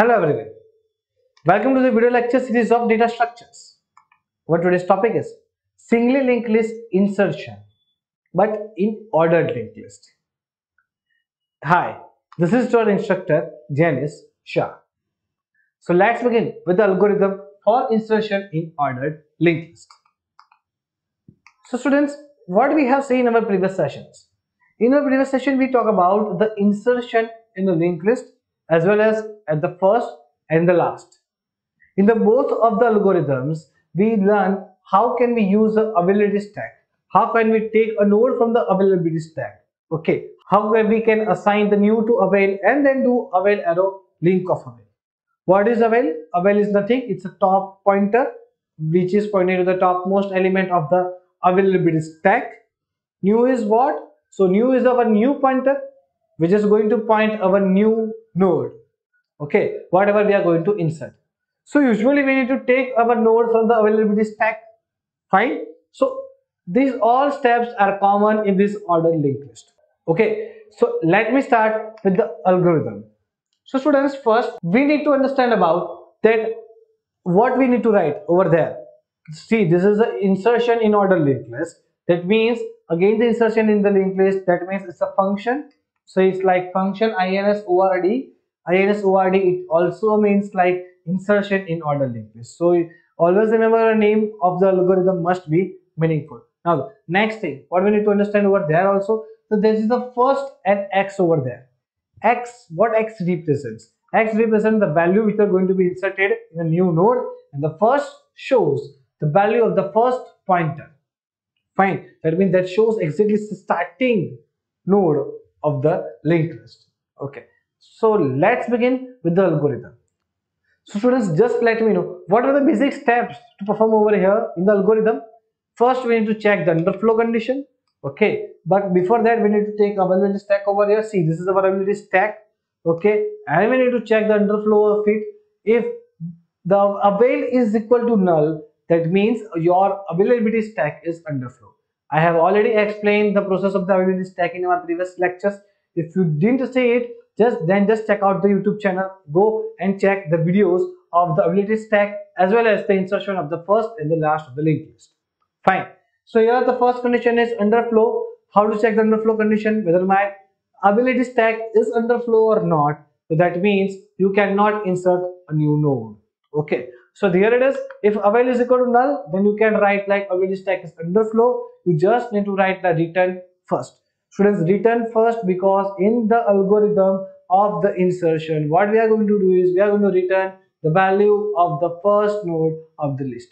Hello everyone, welcome to the video lecture series of data structures. What today's topic is singly linked list insertion, but in ordered linked list. Hi, this is your instructor Janice Shah. So let's begin with the algorithm for insertion in ordered linked list. So students, what we have seen in our previous sessions. In our previous session, we talk about the insertion in the linked list as well as at the first and the last. In the both of the algorithms, we learn how can we use the availability stack, how can we take a node from the availability stack, okay, how we can assign the new to avail and then do avail arrow link of avail. What is avail? Avail is nothing, it's a top pointer which is pointing to the topmost element of the availability stack. New is what? So new is our new pointer which is going to point our new node, okay, whatever we are going to insert. So usually we need to take our node from the availability stack, fine. So these all steps are common in this ordered linked list, okay. So let me start with the algorithm. So students, first we need to understand about that what we need to write over there. See, this is the insertion in ordered linked list. That means again the insertion in the linked list, that means it's a function. So it's like function INSORD. INSORD, it also means like insertion in ordered linked list. So always remember, a name of the algorithm must be meaningful. Now next thing, what we need to understand over there also. So this is the first and x over there. X, what x represents? X represents the value which are going to be inserted in the new node, and the first shows the value of the first pointer. Fine. That means that shows exactly the starting node of the linked list, okay. So let's begin with the algorithm. So students, just let me know what are the basic steps to perform over here in the algorithm. First we need to check the underflow condition, okay, but before that we need to take availability stack over here. See, this is our availability stack, okay, and we need to check the underflow of it. If the avail is equal to null, that means your availability stack is underflow. I have already explained the process of the availability stack in my previous lectures. If you didn't see it, just check out the YouTube channel, go and check the videos of the availability stack as well as the insertion of the first and the last of the linked list. Fine. So here the first condition is underflow. How to check the underflow condition, whether my availability stack is underflow or not. So that means you cannot insert a new node. Okay. So here it is. If avail is equal to null, then you can write like availability stack is underflow. You just need to write the return first. Students, return first, because in the algorithm of the insertion, what we are going to do is we are going to return the value of the first node of the list.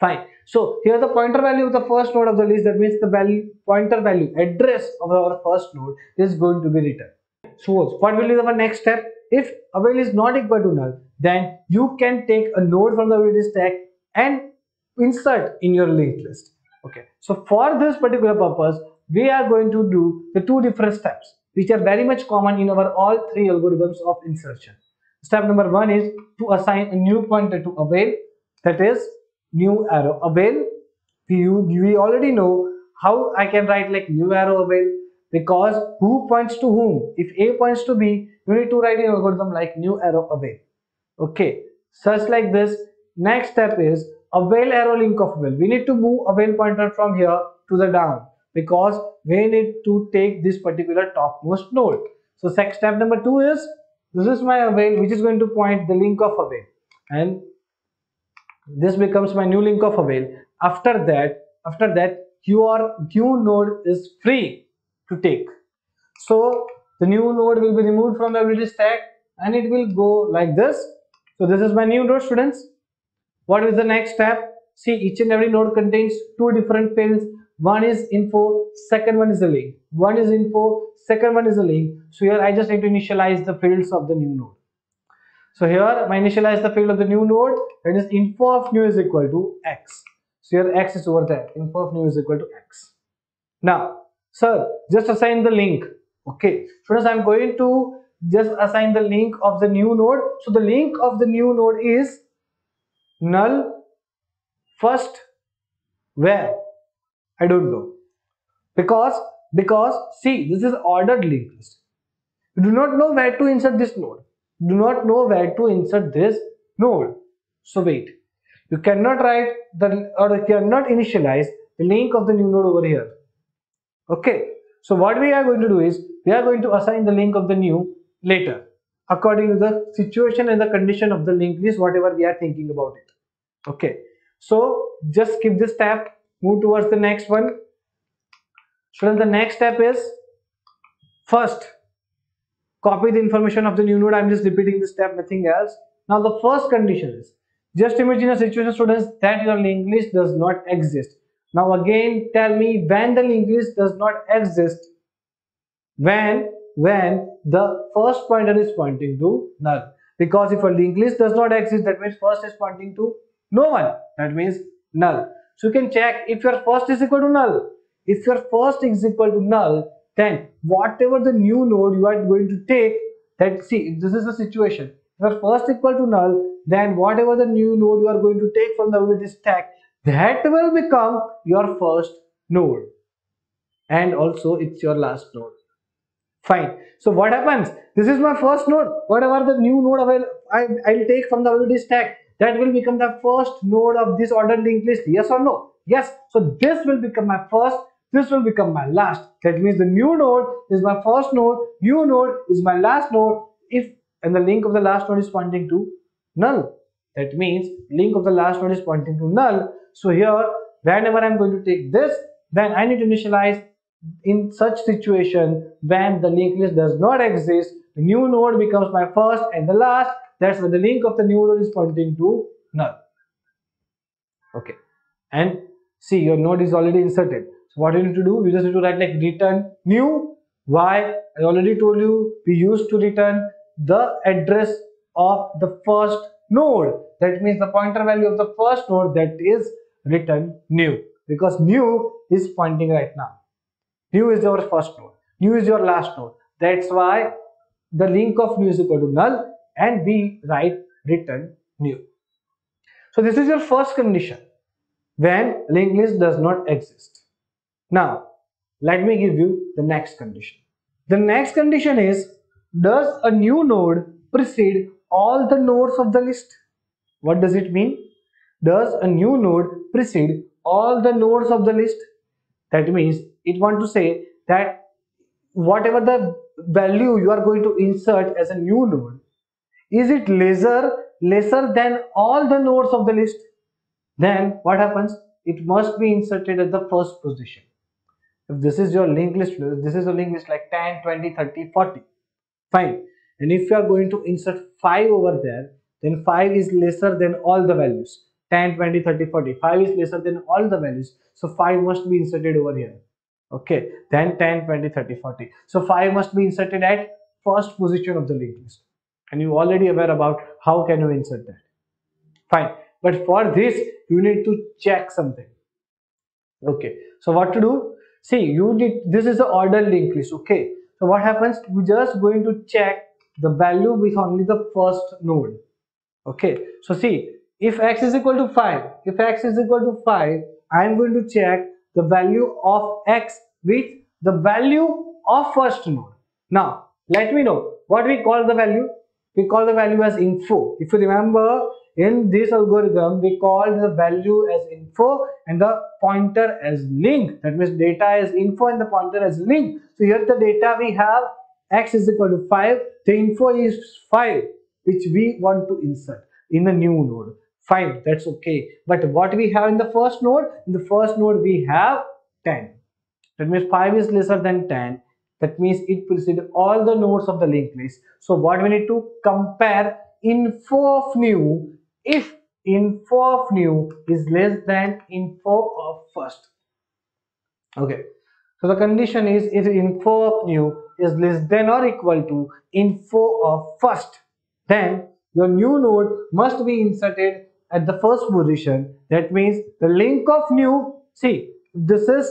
Fine. So here the pointer value of the first node of the list, that means the value, pointer value, address of our first node is going to be returned. So what will be our next step? If avail is not equal to null, then you can take a node from the availability stack and insert in your linked list. Okay, so for this particular purpose, we are going to do the two different steps which are very much common in our all three algorithms of insertion. Step number one is to assign a new pointer to avail, that is new arrow avail. We already know how I can write like new arrow avail, because who points to whom? If A points to B, you need to write an algorithm like new arrow avail. Okay, such like this. Next step is avail arrow link of avail. We need to move avail pointer from here to the down, because we need to take this particular topmost node. So step number two is, this is my avail which is going to point the link of avail, and this becomes my new link of avail. After that your new node is free to take. So the new node will be removed from the availability stack and it will go like this. So this is my new node, students. What is the next step? See, each and every node contains two different fields. One is info, second one is the link. One is info, second one is the link. So here I just need to initialize the fields of the new node. So here I initialize the field of the new node, that is info of new is equal to x. So here x is over there, info of new is equal to x. Now, sir, just assign the link. Okay, first I'm going to just assign the link of the new node. So the link of the new node is null first, where I don't know, because see, this is ordered linked list. You do not know where to insert this node. do not know where to insert this node. So wait, you cannot write the or you cannot initialize the link of the new node over here. Okay, so what we are going to do is we are going to assign the link of the new later according to the situation and the condition of the linked list, whatever we are thinking about it. Okay, so just skip this tab, move towards the next one. So the next step is first copy the information of the new node. I'm just repeating this step, nothing else. Now the first condition is just imagine a situation, students, that your linked list does not exist. Now again, tell me when the linked list does not exist. When the first pointer is pointing to null, because if a linked list does not exist, that means first is pointing to no one, that means null. So you can check if your first is equal to null. If your first is equal to null, then whatever the new node you are going to take, that see, this is the situation. If your first is equal to null, then whatever the new node you are going to take from the ability stack, that will become your first node, and also it's your last node. Fine. So what happens? This is my first node. Whatever the new node I'll take from the ability stack, that will become the first node of this ordered linked list. Yes or no? Yes. So this will become my first. This will become my last. That means the new node is my first node. New node is my last node. If and the link of the last node is pointing to null, that means link of the last node is pointing to null. So here, whenever I'm going to take this, then I need to initialize in such situation when the linked list does not exist. The new node becomes my first and the last. That's when the link of the new node is pointing to null. Okay, and see, your node is already inserted. So what you need to do, you just need to write like return new. Why? I already told you, we used to return the address of the first node. That means the pointer value of the first node, that is return new, because new is pointing right now. New is your first node. New is your last node. That's why the link of new is equal to null, and we write return new. So this is your first condition when linked list does not exist. Now let me give you the next condition. The next condition is, does a new node precede all the nodes of the list? What does it mean? Does a new node precede all the nodes of the list? That means it wants to say that whatever the value you are going to insert as a new node, is it lesser than all the nodes of the list? Then what happens? It must be inserted at the first position. If this is your linked list, this is a linked list like 10, 20, 30, 40. Fine. And if you are going to insert 5 over there, then 5 is lesser than all the values. 10, 20, 30, 40. 5 is lesser than all the values. So 5 must be inserted over here. Okay, then 10, 20, 30, 40. So 5 must be inserted at first position of the linked list. And you already aware about how can you insert that. Fine. But for this, you need to check something. Okay, so what to do? See, you need, this is the ordered linked list. Okay, so what happens? We're just going to check the value with only the first node. Okay, so see, if x is equal to 5, if x is equal to 5, I'm going to check the value of x with the value of first node. Now, let me know what we call the value. We call the value as info. If you remember, in this algorithm, we called the value as info and the pointer as link. That means data is info and the pointer as link. So here the data we have, x is equal to 5. The info is 5, which we want to insert in the new node. Fine, that's okay. But what we have in the first node? In the first node we have 10. That means 5 is lesser than 10. That means it precedes all the nodes of the linked list. So what we need to compare, info of new, if info of new is less than info of first. Okay, so the condition is, if info of new is less than or equal to info of first, then your new node must be inserted at the first position. That means the link of new, see, this is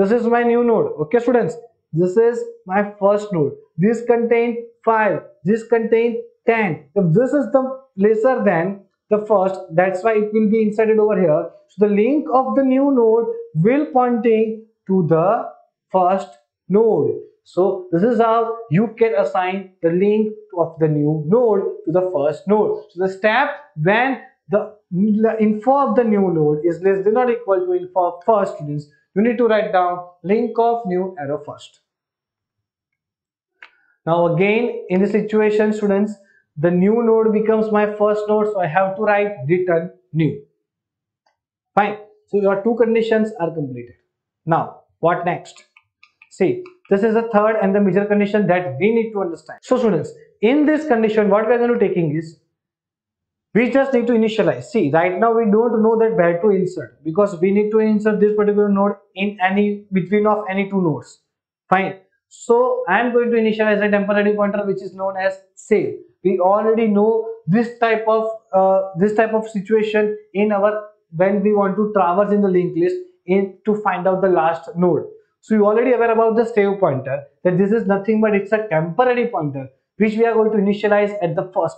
my new node. Okay, students, this is my first node. This contains 5, this contains 10. If this is the lesser than the first, that's why it will be inserted over here. So the link of the new node will pointing to the first node. So this is how you can assign the link of the new node to the first node. So the step when the info of the new node is less than or equal to info of first students, you need to write down link of new arrow first. Now again, in this situation students, the new node becomes my first node, so I have to write return new. Fine. So your two conditions are completed. Now what next? See, this is the third and the major condition that we need to understand. So students, in this condition what we are going to taking is, we just need to initialize. See, right now we don't know that where to insert, because we need to insert this particular node in any between of any two nodes. Fine. So I am going to initialize a temporary pointer which is known as save. We already know this type of situation in our when we want to traverse in the linked list to find out the last node. So you already aware about the save pointer, that this is nothing but it's a temporary pointer which we are going to initialize at the first.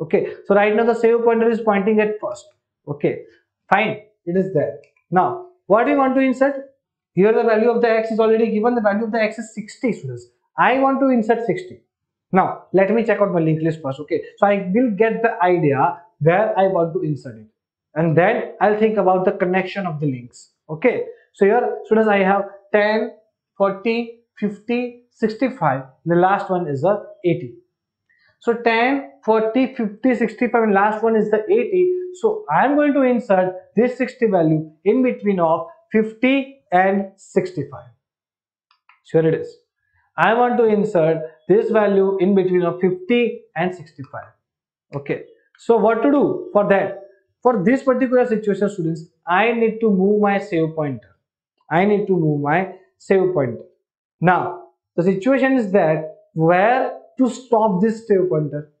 Okay, so right now the save pointer is pointing at first. Okay, fine, it is there. Now, what do you want to insert? Here the value of the x is already given, the value of the x is 60 students. I want to insert 60. Now, let me check out my linked list first. Okay, so I will get the idea where I want to insert it. And then I'll think about the connection of the links. Okay, so here students I have 10, 40, 50, 65. The last one is the 80. So 10, 40, 50, 65 and last one is the 80. So I am going to insert this 60 value in between of 50 and 65. So here it is. I want to insert this value in between of 50 and 65. Okay. So what to do for that? For this particular situation students, I need to move my save pointer. I need to move my save pointer. Now the situation is that where to stop this save pointer,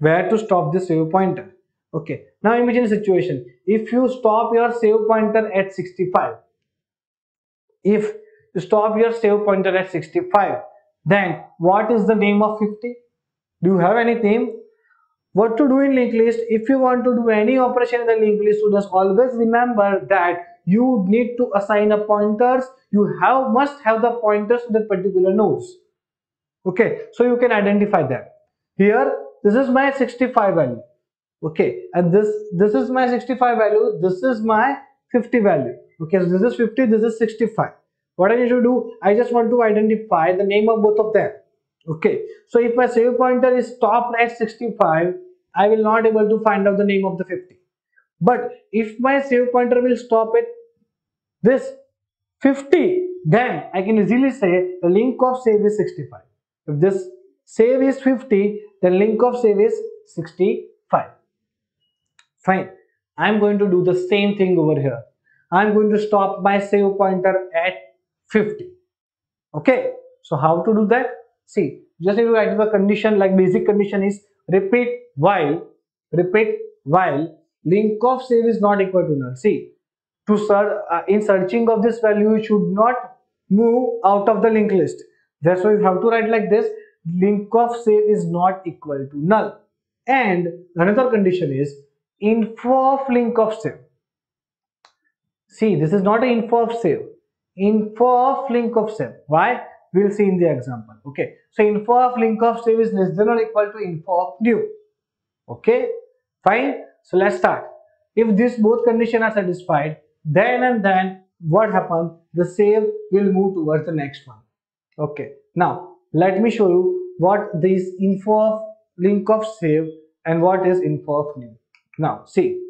where to stop this save pointer. Okay, now imagine a situation, if you stop your save pointer at 65, if you stop your save pointer at 65, then what is the name of 50? Do you have any name? What to do in linked list? If you want to do any operation in the linked list, students, always remember that you need to assign a pointers. You must have the pointers to the particular nodes. Okay, so you can identify them. Here, this is my 65 value. Okay, and this is my 65 value. This is my 50 value. Okay, so this is 50. This is 65. What I need to do? I just want to identify the name of both of them. Okay, so if my save pointer is stopped at 65, I will not able to find out the name of the 50. But if my save pointer will stop at this 50, then I can easily say the link of save is 65. If this save is 50, then link of save is 65. Fine. I am going to do the same thing over here. I am going to stop my save pointer at 50. Okay. So how to do that? See, just need to write the condition, like basic condition is repeat while link of save is not equal to null. See, to in searching of this value, you should not move out of the linked list. That's why you have to write like this, link of save is not equal to null. And another condition is info of link of save. See, this is not an info of save, info of link of save. Why? We'll see in the example. Okay, so info of link of save is less than or equal to info of new. Okay, fine. So let's start. If these both conditions are satisfied, then what happens? The save will move towards the next one. Okay, now let me show you what this info of link of save and what is info of new. Now see,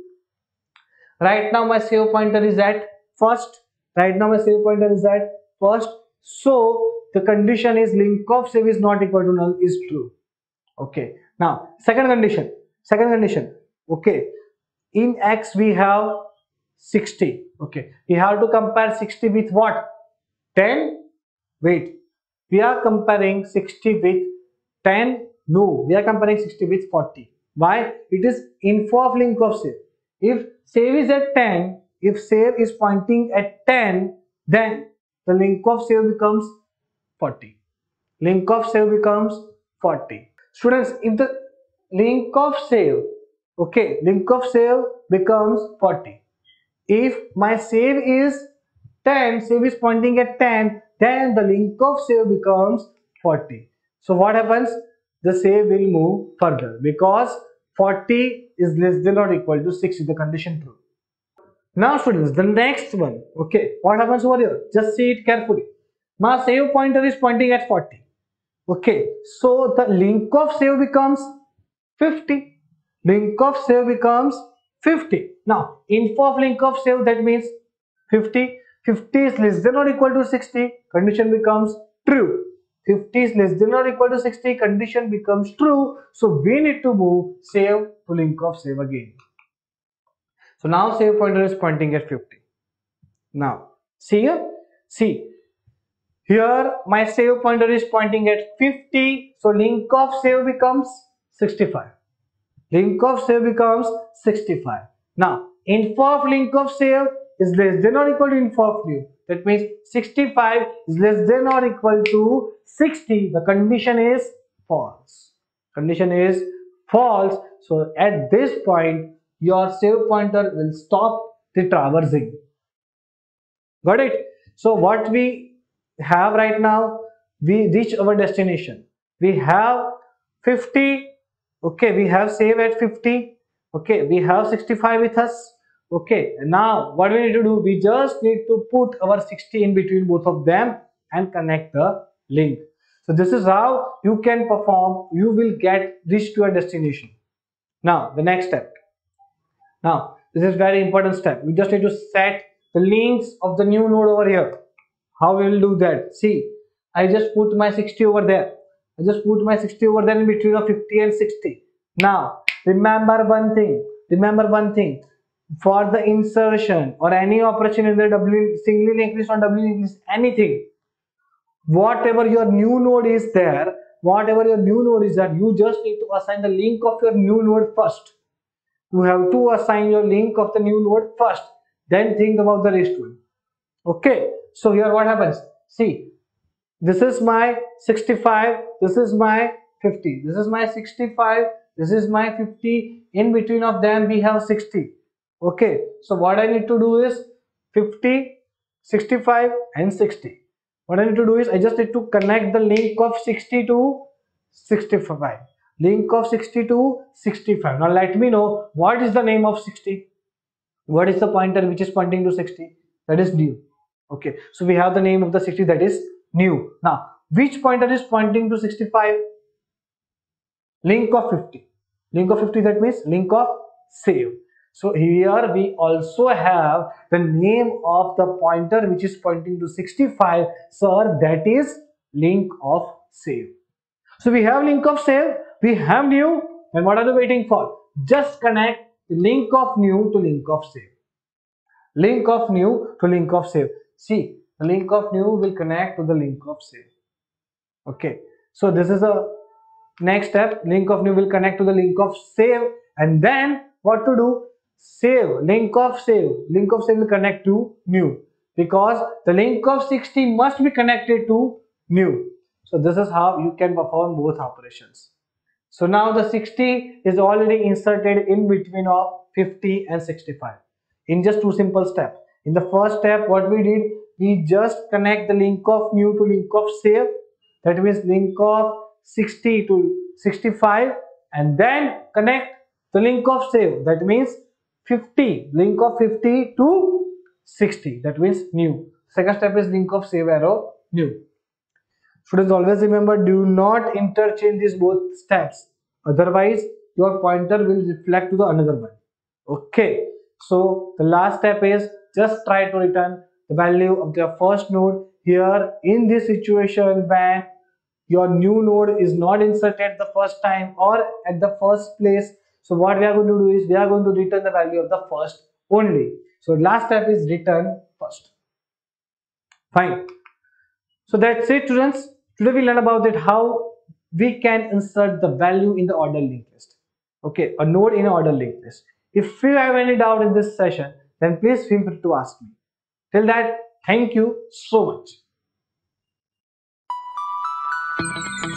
right now my save pointer is at first. Right now my save pointer is at first. So the condition is link of save is not equal to null is true. Okay. Now, second condition. Okay. In X we have 60. Okay. We have to compare 60 with what? 10? Wait. We are comparing 60 with 10? No. We are comparing 60 with 40. Why? It is info of link of save. If save is at 10, if save is pointing at 10, then the link of save becomes 40. Link of save becomes 40. Students, if the link of save, okay, link of save becomes 40. If my save is 10, save is pointing at 10, then the link of save becomes 40. So what happens? The save will move further because 40 is less than or equal to 60, the condition true. Now students, the next one, okay, what happens over here? Just see it carefully. My save pointer is pointing at 40. Okay, so the link of save becomes 50. Link of save becomes 50. Now, info of link of save, that means 50. 50 is less than or equal to 60. Condition becomes true. 50 is less than or equal to 60. Condition becomes true. So we need to move save to link of save again. So now save pointer is pointing at 50. Now, see here? See. Here my save pointer is pointing at 50. So link of save becomes 65. Link of save becomes 65. Now info of link of save is less than or equal to info of new. That means 65 is less than or equal to 60. The condition is false. Condition is false. So at this point your save pointer will stop the traversing. Got it? So what we have right now, we reach our destination. We have 50, okay, we have save at 50, okay, we have 65 with us, okay. Now what we need to do, we just need to put our 60 in between both of them and connect the link. So this is how you can perform, you will get reached to your destination. Now the next step, now this is very important step, we just need to set the links of the new node over here. How we will do that? See, I just put my 60 over there. I just put my 60 over there in between of 50 and 60. Now, remember one thing. Remember one thing. For the insertion or any operation in the singly linked list or doubly linked list, anything, whatever your new node is there, whatever your new node is there, you just need to assign the link of your new node first. You have to assign your link of the new node first. Then think about the rest one. Okay. So here what happens? See, this is my 65, this is my 50, this is my 65, this is my 50, in between of them we have 60. Okay, so what I need to do is 50, 65 and 60. What I need to do is I just need to connect the link of 60 to 65. Link of 60 to 65. Now let me know what is the name of 60. What is the pointer which is pointing to 60? That is new. Okay, so we have the name of the 60, that is new. Now, which pointer is pointing to 65? Link of 50. Link of 50, that means link of save. So here we also have the name of the pointer which is pointing to 65. Sir, that is link of save. So we have link of save, we have new, and what are you waiting for? Just connect link of new to link of save. Link of new to link of save. See, the link of new will connect to the link of save. Okay, so this is the next step. Link of new will connect to the link of save, and then what to do? Save, link of save. Link of save will connect to new because the link of 60 must be connected to new. So this is how you can perform both operations. So now the 60 is already inserted in between of 50 and 65 in just two simple steps. In the first step, what we did, we just connect the link of new to link of save. That means link of 60 to 65, and then connect the link of save. That means 50, link of 50 to 60. That means new. Second step is link of save arrow new. Students, always remember, do not interchange these both steps. Otherwise, your pointer will reflect to the another one. Okay. So the last step is just try to return the value of the first node. Here in this situation where your new node is not inserted the first time or at the first place, so what we are going to do is we are going to return the value of the first only. So last step is return first. Fine. So that's it students. Today we learned about that how we can insert the value in the ordered linked list. Okay, a node in an ordered linked list. If you have any doubt in this session, then please feel free to ask me. Till that, thank you so much.